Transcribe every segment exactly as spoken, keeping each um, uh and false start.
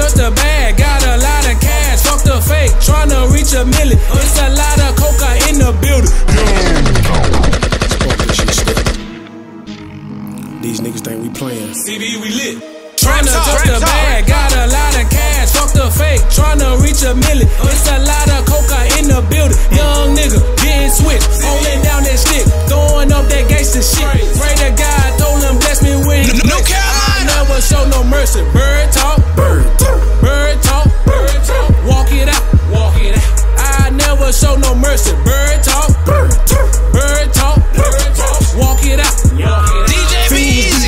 up the bag, got a lot of cash, fuck the fake, tryna reach a million. It's a lot of coca in the building. Yeah. These niggas think we playing. C B, we lit. Tryna up the bag, got a lot of cash, fuck the fake, tryna reach a million. It's a lot of coca in the building. Young nigga, getting switched, holding down that stick, throwing up that gangsta shit. Pray to God, told him bless me with his blessing. I never show no mercy. Bird talk, bird talk, bird talk, bird talk. Walk it out, walk it out. I never show no mercy. Bird talk, bird talk, bird talk, bird talk. Walk it out, walk it out. D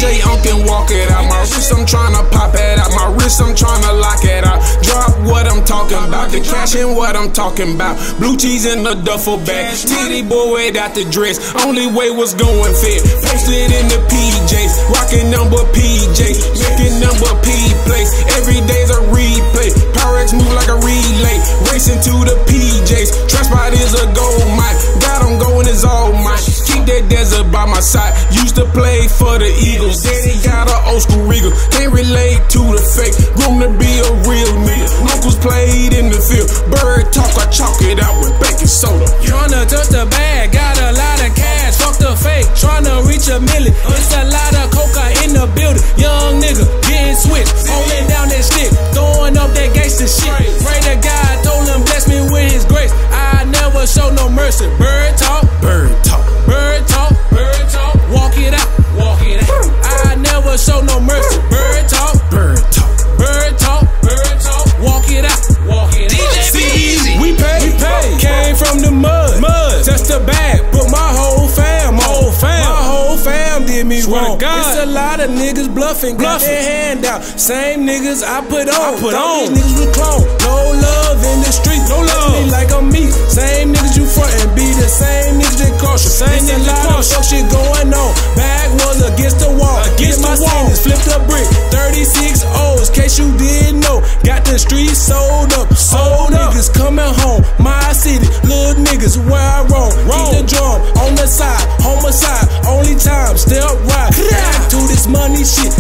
J Unk and walk it out. My wrist, I'm tryna pop it out. My wrist, I'm tryna lock it out. Drop what I'm talking about, the cash and what I'm talking about. Blue cheese in the duffel bag, titty boy without the dress. Only way was going fair. Posted in the P Js, rocking number P Js, making number P plays. Every day's a replay. Pyrex move like a relay, racing to the P Js. Trash spot is a gold mine. God, I'm going is all mine. Keep that desert by my side. Used to play for the Eagles, daddy got an old school Regal. Can't relate to the fake, groom to be a real nigga. Uncles played in the field, bird talk, I chalk it out with baking soda. Tryna touch the bag, got a lot of cash, fuck the fake, tryna reach a million. It's a lot of coca in the building. Young nigga, getting switched, holding down that stick, throwing up that gangsta shit. Pray to God, told him bless me with his grace. I never show no mercy. Bird talk, bird talk, bird talk, bird talk. Walk it out, walk it out. I never show no mercy. Bird talk, bird talk, bird talk, bird talk. Walk it out, walk it out. D J, we pay, we pay. Came from the mud, mud. Touch the bag, put my whole fam, whole fam, my whole fam did me wrong. It's a lot of niggas bluffing, got their hand out. Same niggas I put on, I put on. These niggas with clone, no love in the street, no love. Me like I'm me. Same niggas you frontin', be the same niggas that cautious. Same niggas that cautious. It's a lot of shit going on. Bag was against the wall, against the wall. Flipped a brick, thirty-six O's. Case you didn't know, got the streets sold up, sold up. Niggas coming home, my city. Little niggas where I roam. Keep the drum on the side, homicide. Only time, still ride. Back to this money shit.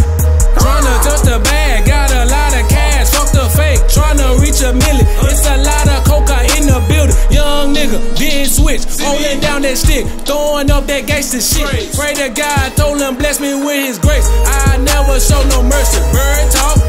Tryna touch the bag, got a lot of cash, fuck the fake, tryna reach a million. It's a lot of coca in the building. Young nigga, didn't switch, holding down that stick, throwing up that gangsta shit. Pray to God, told him bless me with his grace. I never show no mercy. Bird talk,